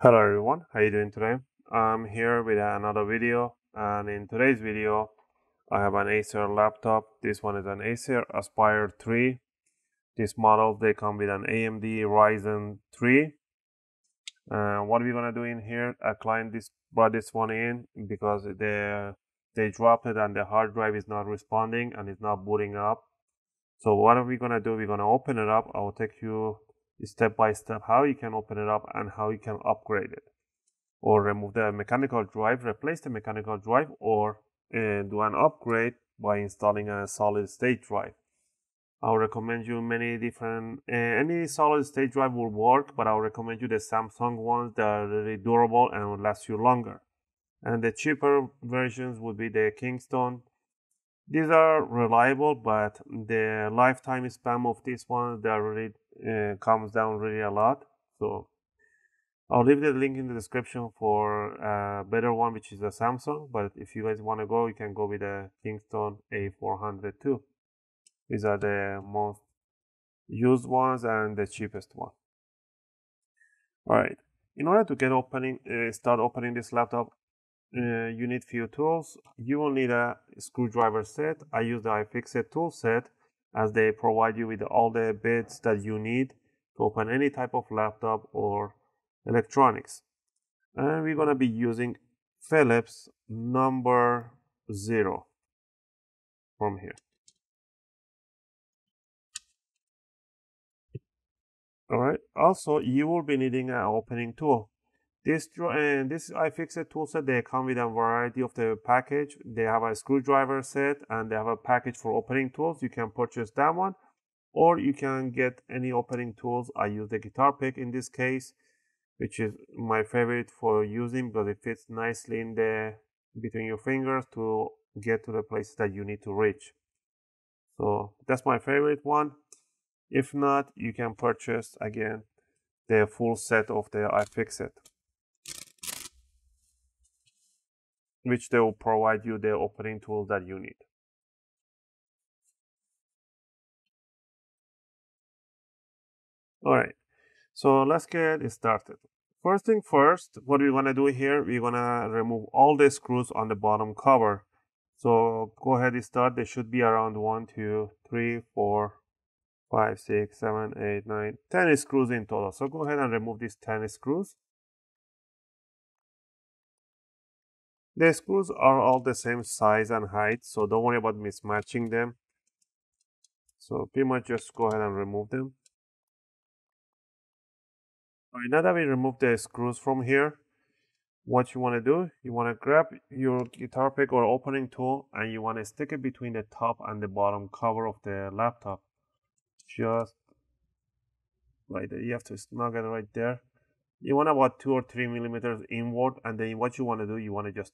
Hello everyone, how are you doing today? I'm here with another video, and in today's video I have an Acer laptop. This one is an Acer Aspire 3. This model, they come with an AMD Ryzen 3. What we're gonna do in here, a client brought this one in because they dropped it and the hard drive is not responding and it's not booting up. So what are we gonna do? We're gonna open it up. I will take you step by step how you can open it up and how you can upgrade it or remove the mechanical drive, replace the mechanical drive, or do an upgrade by installing a solid state drive. I'll recommend you many different, any solid state drive will work, but I'll recommend you the Samsung ones that are really durable and will last you longer. And the cheaper versions would be the Kingston. These are reliable, but the lifetime span of this one that really comes down really a lot. So I'll leave the link in the description for a better one, which is the Samsung. But if you guys want to go, you can go with the Kingston A400 too. These are the most used ones and the cheapest one. All right. In order to get start opening this laptop, you need few tools. You will need a screwdriver set. I use the iFixit tool set, as they provide you with all the bits that you need to open any type of laptop or electronics. And we're gonna be using Phillips number 0 from here. All right. Also, you will be needing an opening tool. This iFixit toolset, they come with a variety of the package. They have a screwdriver set and they have a package for opening tools. You can purchase that one, or you can get any opening tools. I use the guitar pick in this case, which is my favorite for using because it fits nicely in the between your fingers to get to the places that you need to reach. So that's my favorite one. If not, you can purchase again the full set of the iFixit, which they will provide you the opening tools that you need. All right, so let's get started. First thing first, what we're gonna do here, we're gonna remove all the screws on the bottom cover. So go ahead and start. There should be around 1, 2, 3, 4, 5, 6, 7, 8, 9, 10 screws in total. So go ahead and remove these 10 screws. The screws are all the same size and height, so don't worry about mismatching them. So pretty much just go ahead and remove them. All right, now that we removed the screws from here, what you want to do, you want to grab your guitar pick or opening tool and you want to stick it between the top and the bottom cover of the laptop. Just like that. You have to snug it right there. You want about 2 or 3 millimeters inward, and then what you want to do, you want to just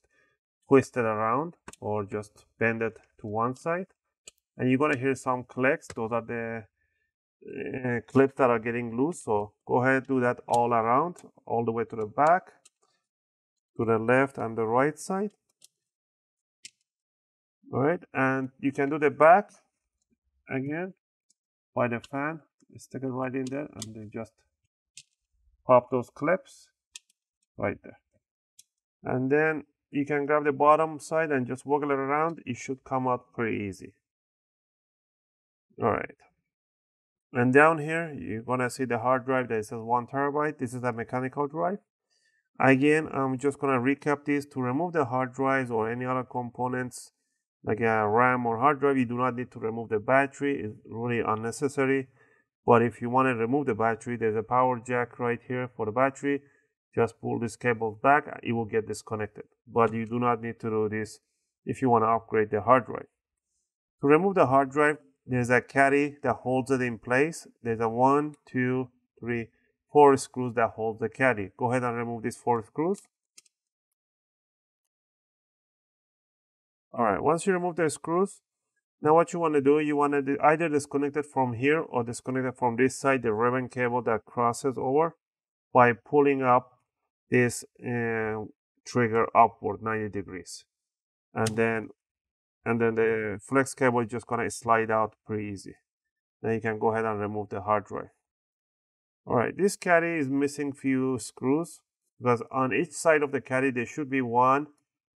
twist it around or just bend it to one side. And you're going to hear some clicks. Those are the clips that are getting loose. So go ahead and do that all around, all the way to the back, to the left and the right side. All right, and you can do the back again by the fan. Stick it right in there and then just pop those clips right there. And then you can grab the bottom side and just wiggle it around. It should come out pretty easy. All right. And down here, you're gonna see the hard drive that says 1 terabyte. This is a mechanical drive. Again, I'm just gonna recap this. To remove the hard drives or any other components, like a RAM or hard drive, you do not need to remove the battery. It's really unnecessary. But if you want to remove the battery, there's a power jack right here for the battery. Just pull this cable back, it will get disconnected. But you do not need to do this if you want to upgrade the hard drive. To remove the hard drive, there's a caddy that holds it in place. There's a 1, 2, 3, 4 screws that hold the caddy. Go ahead and remove these 4 screws. All right, once you remove the screws, now what you want to do, you want to either disconnect it from here or disconnect it from this side, the ribbon cable that crosses over, by pulling up this trigger upward 90 degrees. And then the flex cable is just going to slide out pretty easy. Then you can go ahead and remove the hard drive. Alright, this caddy is missing few screws because on each side of the caddy there should be 1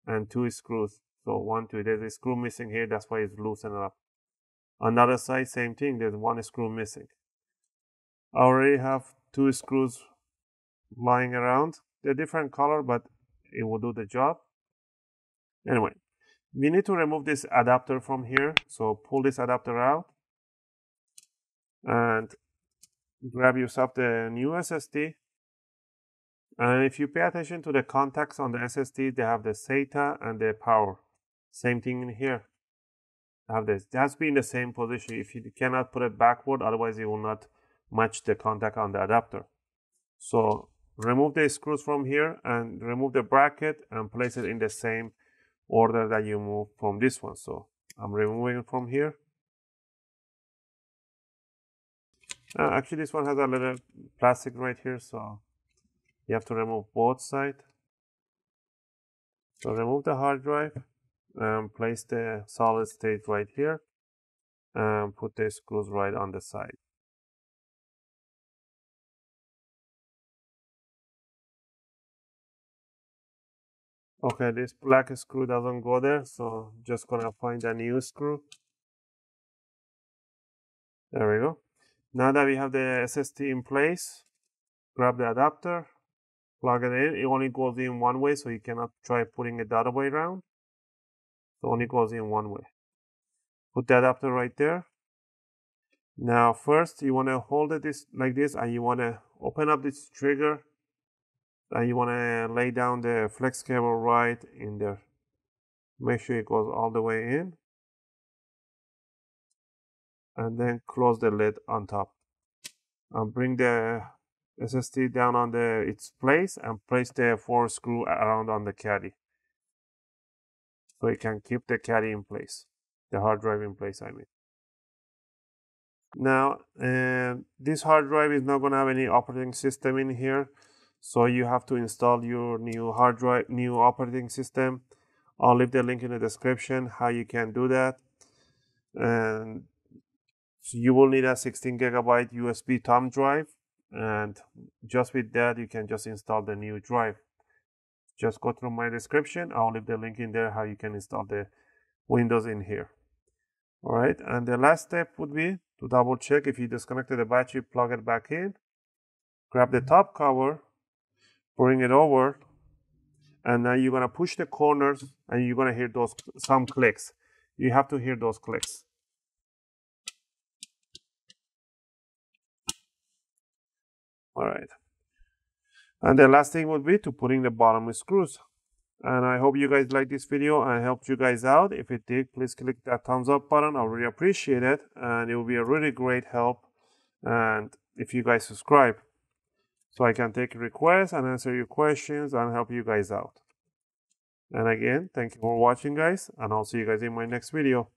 and 2 screws. So 1, 2, there's a screw missing here, that's why it's loosened up. On the other side, same thing, there's 1 screw missing. I already have 2 screws lying around. They're different color, but it will do the job. Anyway, we need to remove this adapter from here. So pull this adapter out and grab yourself the new SSD. And if you pay attention to the contacts on the SSD, they have the SATA and the power. Same thing in here. Have this. It has to be in the same position. If you cannot put it backward, otherwise it will not match the contact on the adapter. So remove the screws from here and remove the bracket and place it in the same order that you move from this one. So I'm removing it from here. Actually, this one has a little plastic right here, so you have to remove both sides. So remove the hard drive and place the solid state right here and put the screws right on the side. Okay, this black screw doesn't go there, so just gonna find a new screw. There we go. Now that we have the SSD in place, grab the adapter, plug it in. It only goes in one way, so you cannot try putting it the other way around. So only goes in one way. Put the adapter right there. Now first, you want to hold it this like this, and you want to open up this trigger, and you want to lay down the flex cable right in there. Make sure it goes all the way in. And then close the lid on top. And bring the SSD down on its place and place the 4 screws around on the caddy. So you can keep the caddy in place, the hard drive in place, I mean. Now, this hard drive is not going to have any operating system in here. So you have to install your new hard drive, new operating system. I'll leave the link in the description how you can do that. And so you will need a 16 GB USB thumb drive. And just with that, you can just install the new drive. Just go through my description. I'll leave the link in there how you can install the Windows in here. All right, and the last step would be to double check if you disconnected the battery, plug it back in, grab the top cover, bring it over, and now you're gonna push the corners and you're gonna hear some clicks. You have to hear those clicks. All right. And the last thing would be to put in the bottom screws. And I hope you guys liked this video and helped you guys out. If it did, please click that thumbs up button. I really appreciate it. And it will be a really great help. And if you guys subscribe, so I can take requests and answer your questions and help you guys out. And again, thank you for watching, guys. And I'll see you guys in my next video.